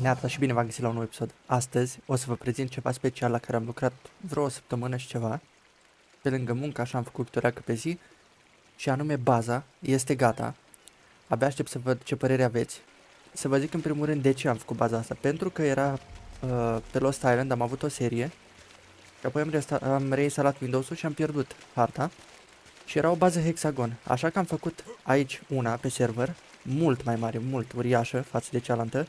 Neața și bine v-am găsit la un nou episod. Astăzi o să vă prezint ceva special la care am lucrat vreo o săptămână și ceva. Pe lângă muncă, așa am făcut câteodată pe zi. Și anume baza este gata. Abia aștept să văd ce părere aveți. Să vă zic în primul rând de ce am făcut baza asta. Pentru că era pe Lost Island, am avut o serie. Și apoi am reinstalat Windows-ul și am pierdut harta. Și era o bază hexagon. Așa că am făcut aici una pe server. Mult mai mare, mult uriașă față de cealaltă.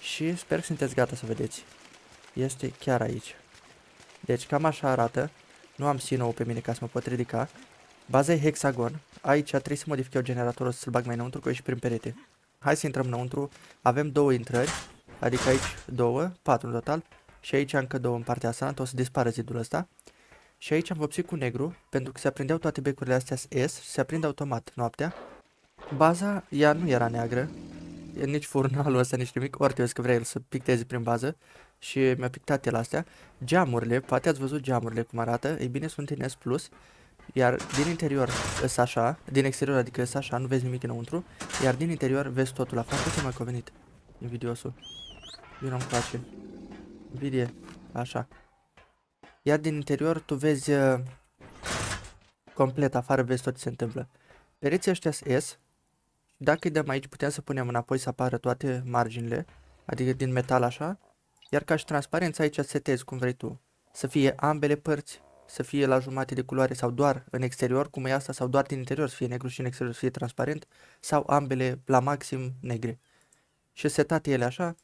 Și sper că sunteți gata să vedeți. Este chiar aici. Deci cam așa arată. Nu am sino-ul pe mine ca să mă pot ridica. Baza e hexagon. Aici trebuie să modific eu generatorul să-l bag mai înăuntru, că e și prin perete. Hai să intrăm înăuntru. Avem două intrări. Adică aici două, patru în total. Și aici încă două în partea asta. O să dispară zidul ăsta. Și aici am vopsit cu negru, pentru că se aprindeau toate becurile astea S și se aprinde automat noaptea. Baza, ea nu era neagră. Nici furnalul ăsta, nici nimic. Ori trebuie că vrea el să picteze prin bază. Și mi-a pictat el astea. Geamurile, poate ați văzut geamurile cum arată. Ei bine, sunt în S+. Iar din interior îs așa. Din exterior, adică îs așa, nu vezi nimic înăuntru. Iar din interior vezi totul afară. Ce mai convenit invidiosul. Vino îmi place. Invidie, așa. Iar din interior tu vezi complet afară, vezi tot ce se întâmplă. Pereții ăștia S. Dacă îi dăm aici, putem să punem înapoi să apară toate marginile, adică din metal așa. Iar ca și transparența aici setezi cum vrei tu. Să fie ambele părți, să fie la jumate de culoare sau doar în exterior, cum e asta, sau doar din interior să fie negru și în exterior să fie transparent, sau ambele la maxim negre. Și setate ele așa,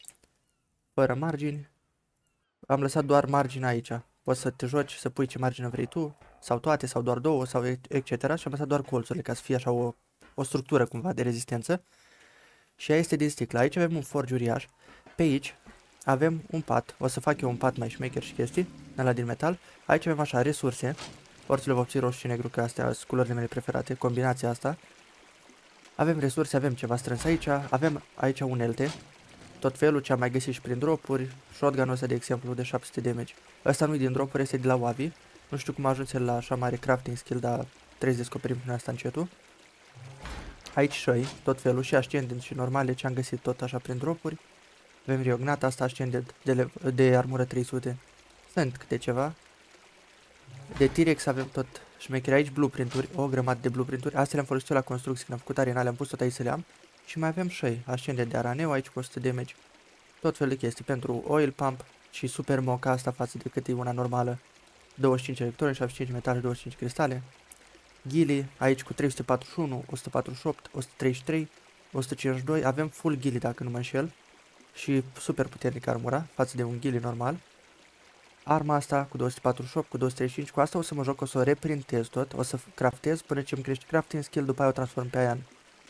fără margini. Am lăsat doar marginea aici. Poți să te joci, să pui ce margine vrei tu, sau toate, sau doar două, sau etc. Și am lăsat doar colțurile ca să fie așa o structură cumva de rezistență. Și ea este din sticlă. Aici avem un forj uriaș. Pe aici avem un pat. O să fac eu un pat mai șmecher și chestii, ăla din metal. Aici avem așa resurse. Orțile vopsii roșu și negru, că astea sunt culorile mele preferate, combinația asta. Avem resurse, avem ceva strâns aici. Avem aici unelte. Tot felul ce am mai găsit și prin dropuri. Shotgun-ul ăsta de exemplu de 700 damage. Ăsta nu e din dropuri, este de la Wavy. Nu știu cum a ajuns la așa mare crafting skill, dar trebuie să descoperim prin asta încetul. Aici șoi, tot felul, și ascendent și normale, ce am găsit tot așa prin dropuri. Avem riognata asta, ascendent de armură 300. Sunt câte ceva. De T-Rex avem tot șmecheri aici, blueprinturi, o grămadă de blueprinturi. Astea le-am folosit la construcții, când am făcut arena, le-am pus tot aici să le am. Și mai avem șoi, ascendent de araneu, aici cu 100 damage. Tot felul de chestii pentru oil pump și super moca asta față de cât e una normală. 25 electroni, 75 metale, 25 cristale. Ghili, aici cu 341, 148, 133, 152, avem full ghili dacă nu mă înșel. Și super puternic armura față de un ghili normal. Arma asta cu 248, cu 235, cu asta o să mă joc, o să o reprintez tot, o să craftez până ce îmi crește crafting skill, după aia o transform pe aia în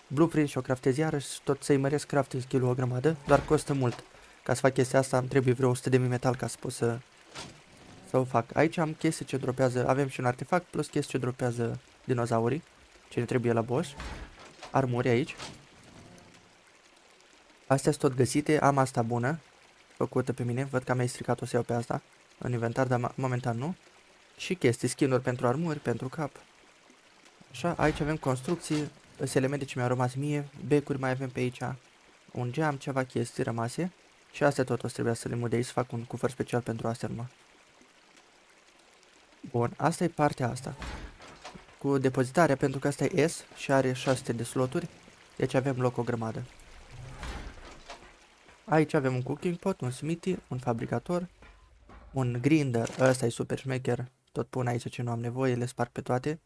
blueprint și o craftez iarăși, tot să-i măresc crafting skill-ul o grămadă, doar costă mult. Ca să fac chestia asta îmi trebuie vreo 100 de mii metal ca să pot să o fac. Aici am chestii ce dropează, avem și un artefact plus chestii ce dropează dinozaurii, ce ne trebuie la boss. Armuri aici. Astea sunt tot găsite. Am asta bună, făcută pe mine. Văd că am stricat-o să iau pe asta în inventar, dar momentan nu. Și chestii, skin-uri pentru armuri, pentru cap. Așa, aici avem construcții, sunt elemente ce mi-au rămas mie. Becuri mai avem pe aici. Un geam, ceva chestii rămase. Și astea tot o să trebuia să le mut de aici, să fac un cufăr special pentru astea numai. Bun, asta e partea asta. Cu depozitarea, pentru că asta e S și are 600 de sloturi, deci avem loc o grămadă. Aici avem un cooking pot, un smithy, un fabricator, un grinder, ăsta e super șmecher, tot pun aici ce nu am nevoie, le sparg pe toate.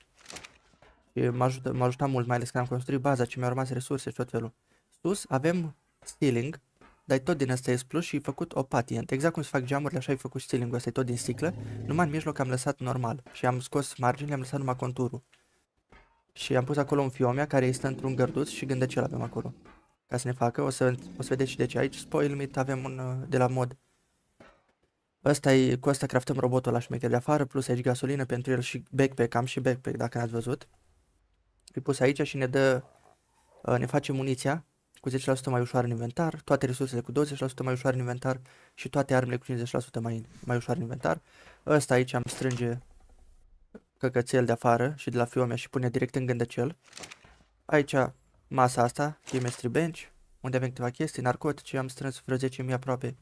M-a ajutat mult, mai ales că am construit baza, ce mi-au rămas resurse și tot felul. Sus avem ceiling, dar tot din asta e plus și e făcut o patient. Exact cum se fac geamurile, așa e făcut ceiling-ul ăsta, e tot din sticlă. Numai în mijloc am lăsat normal și am scos marginile, am lăsat numai conturul. Și am pus acolo un fiomea care este într-un gărduț și gândecel avem acolo. Ca să ne facă, o să vedeți și de ce. Aici spoil meat avem un de la mod. Ăsta e, cu ăsta craftăm robotul la șmecher de afară, plus aici gasolină pentru el și backpack, am și backpack dacă n-ați văzut. E pus aici și ne dă, ne face muniția cu 10% mai ușoară în inventar, toate resursele cu 20% mai ușoară în inventar și toate armele cu 50% mai ușoară în inventar. Ăsta aici am strânge căcățel de afară și de la fiomea și pune direct în gândăcel. Aici masa asta, chemistry bench, unde avem câteva chestii, narcotice, am strâns vreo 10.000 aproape.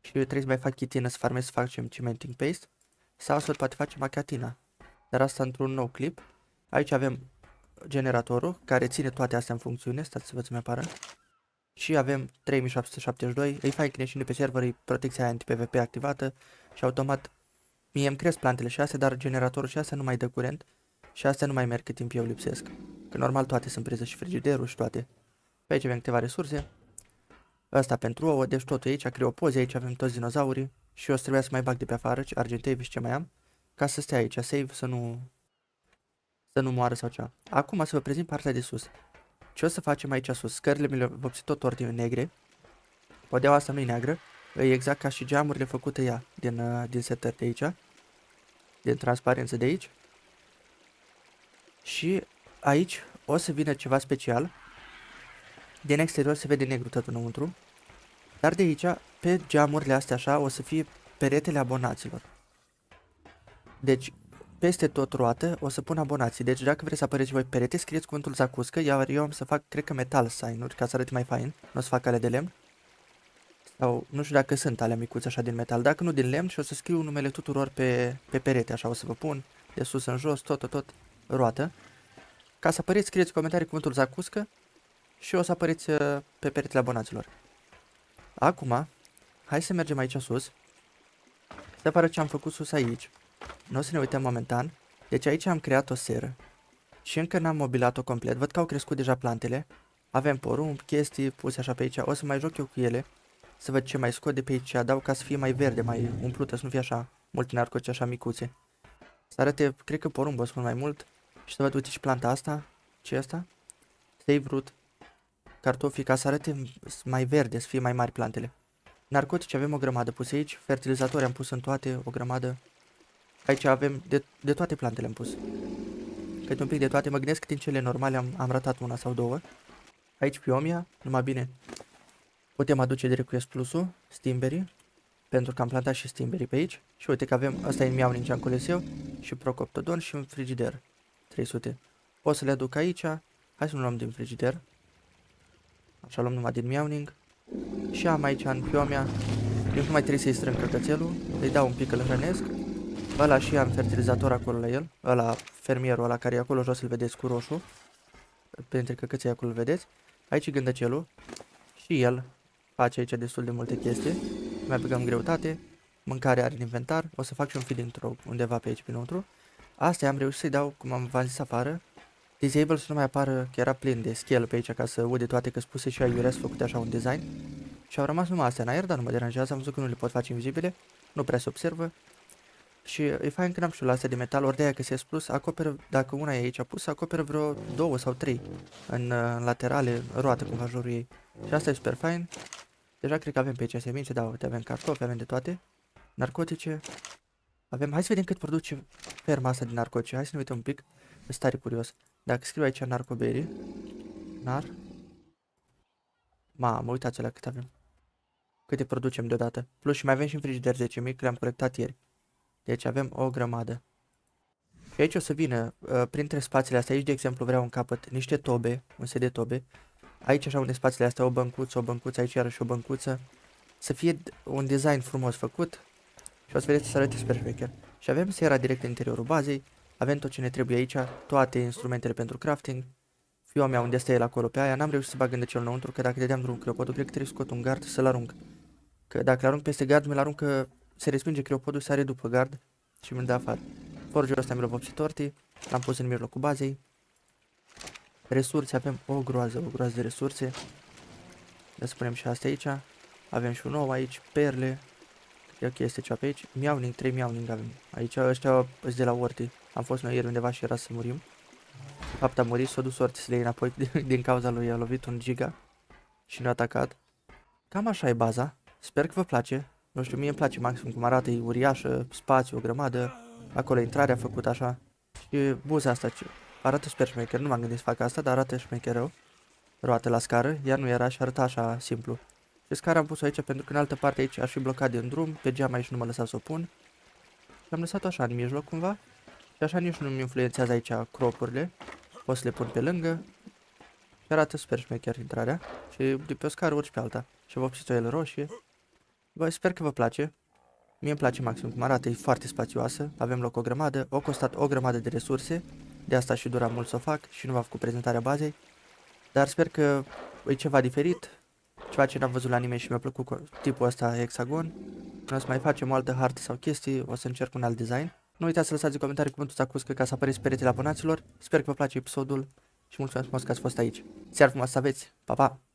Și trebuie să mai fac chitină, să farmez, să facem cementing paste. Sau să poate face macatina. Dar asta într-un nou clip. Aici avem generatorul care ține toate astea în funcțiune. Stați să văd să-mi apară. Și avem 3772. E fain când ești pe server, e protecția anti-PVP activată. Și automat mie îmi cresc plantele și astea, dar generatorul și astea nu mai dă curent. Și astea nu mai merg cât timp eu lipsesc. Că normal toate sunt priză și frigiderul și toate. Pe aici avem câteva resurse. Asta pentru ouă, deci totul aici, criopoze, aici avem toți dinozaurii. Și eu trebuia să mai bag de pe afară, argentei și ce mai am. Ca să stea aici, save, să nu moară sau cea. Acum să vă prezint partea de sus. Ce o să facem aici sus? Scările mi le vopsit tot ordine negre. Podeaua asta nu e neagră. E exact ca și geamurile făcute ea din setări de aici. Din transparență de aici. Și aici o să vină ceva special. Din exterior se vede negru tot înăuntru. Dar de aici, pe geamurile astea așa, o să fie peretele abonaților. Deci, peste tot roată o să pun abonații. Deci dacă vreți să apăreți voi perete, scrieți cuvântul zacuscă, iar eu am să fac, cred că metal sign-uri, ca să arăt mai fain. Nu o să fac ale de lemn. Sau, nu știu dacă sunt ale micuțe așa din metal, dacă nu din lemn, și o să scriu numele tuturor pe perete, așa o să vă pun, de sus în jos, tot, roată. Ca să apăreți, scrieți în comentarii cuvântul zacuscă și o să apăreți pe peretele abonaților. Acum, hai să mergem aici sus, să apară ce am făcut sus aici. Nu o să ne uităm momentan. Deci aici am creat o seră. Și încă n-am mobilat-o complet. Văd că au crescut deja plantele. Avem porumb, chestii puse așa pe aici. O să mai joc eu cu ele. Să văd ce mai scot de pe aici și adaug ca să fie mai verde, mai umplută, să nu fie așa multe narcotice așa micuțe. Să arate, cred că porumb o spun mai mult. Și să văd, uite și planta asta. Ce e asta? Save root. Cartofii, ca să arate mai verde, să fie mai mari plantele. Narcotice avem o grămadă puse aici. Fertilizatori am pus în toate, o grămadă. Aici avem de toate plantele am pus. Câte un pic de toate, mă gândesc că din cele normale am ratat una sau două. Aici piomia, numai bine. Putem aduce direct cu plus-ul, stimberii. Pentru că am plantat și stimberii pe aici. Și uite că avem, ăsta e miau nici am cules eu. Și Procoptodon și un frigider 300. O să le aduc aici. Hai să nu luăm din frigider. Așa luăm numai din miauning. Și am aici în piomia. Eu nu mai trebuie să-i strâng căcățelul. Îi dau un pic, îl hrănesc. Ăla și am fertilizator acolo la el. Ăla, fermierul ăla care e acolo jos, îl vedeți cu roșu. Pentru că căței acolo îl vedeți. Aici e gândăcelul. Și el face aici destul de multe chestii. Mai băgăm greutate. Mâncare are în inventar. O să fac și un feeding trough undeva pe aici înăuntru. Astea am reușit să-i dau, cum v-am zis afară. Disable să nu mai apară, că era plin de scale pe aici ca să ude toate, că spuse și aiureas făcute așa un design. Și au rămas numai astea în aer, dar nu mă deranjează, am văzut că nu le pot face invizibile. Nu prea se observă. Și e fain că n-am știut la astea de metal, ori de aia că se plus, acoperă, dacă una e aici pusă, acoperă vreo 2 sau 3 în laterale, roată cumva jurul ei. Și asta e super fain. Deja cred că avem pe aici semințe, da, uite, avem cartofi, avem de toate. Narcotice. Avem, hai să vedem cât produce ferma asta din narcotice, hai să ne uităm un pic, sunt tare curios. Dacă scriu aici narcoberry, mamă, uitați-o la cât avem. Câte producem deodată. Plus și mai avem și în frigider 10.000, că le-am colectat ieri. Deci avem o grămadă. Și aici o să vină, printre spațiile astea, aici de exemplu vreau un capăt niște tobe, un set de tobe. Aici așa unde spațiile astea, o băncuță, o băncuță, aici iarăși o băncuță. Să fie un design frumos făcut. Și o să vedeți să arăte super șmecher. Și avem sera direct în interiorul bazei. Avem tot ce ne trebuie aici, toate instrumentele pentru crafting. Fiomea unde stă el acolo pe aia, n-am reușit să bag în cel înăuntru, că dacă dădeam drumul criopodul, cred că trebuie scot un gard să-l arunc. Că dacă l-arunc peste gard, mi-l aruncă, se respinge criopodul, sare după gard și mi-l dă afară. Forjul ăsta mi-l vopsit tortii, l-am pus în mijlocul bazei. Resurse, avem o groază de resurse. Dar să punem și astea aici. Avem și un ou aici, perle. E o chestie ceva pe aici. Miauning, 3 miauning avem. Aici ăștia sunt de la Orty. Am fost noi ieri undeva și era să murim. De fapt a murit, s-a dus Orty Slay înapoi din cauza lui, a lovit un giga și ne-a atacat. Cam așa e baza. Sper că vă place. Nu știu, mie îmi place maxim cum arată, e uriașă, spațiu, o grămadă. Acolo intrarea făcută așa. Și buza asta arată super șmecher, nu m-am gândit să fac asta, dar arată șmecher rău. Roată la scară, ea nu era și arăta așa simplu. Și scara am pus-o aici pentru că în altă parte aici aș fi blocat din drum, pe geam aici nu mă lăsa să o pun. Și am lăsat-o așa în mijloc cumva. Și așa nici nu-mi influențează aici cropurile. O să le pun pe lângă. Și Arată super șmecher intrarea. Și de pe o scară urci pe alta. Și vopsitoiele roșie. Bă, sper că vă place. Mie îmi place maxim cum arată, e foarte spațioasă. Avem loc o grămadă, o costat o grămadă de resurse. De asta și dura mult să o fac și nu v-am făcut prezentarea bazei. Dar sper că e ceva diferit. Ceva ce n-am văzut la nimeni și mi-a plăcut tipul ăsta hexagon. Când o să mai facem o altă hartă sau chestii, o să încerc un alt design. Nu uitați să lăsați în comentarii cuvântul zacuscă ca să apăreți peretele abonaților. Sper că vă place episodul și mulțumesc frumos că ați fost aici. Seară frumoasă aveți, pa, pa!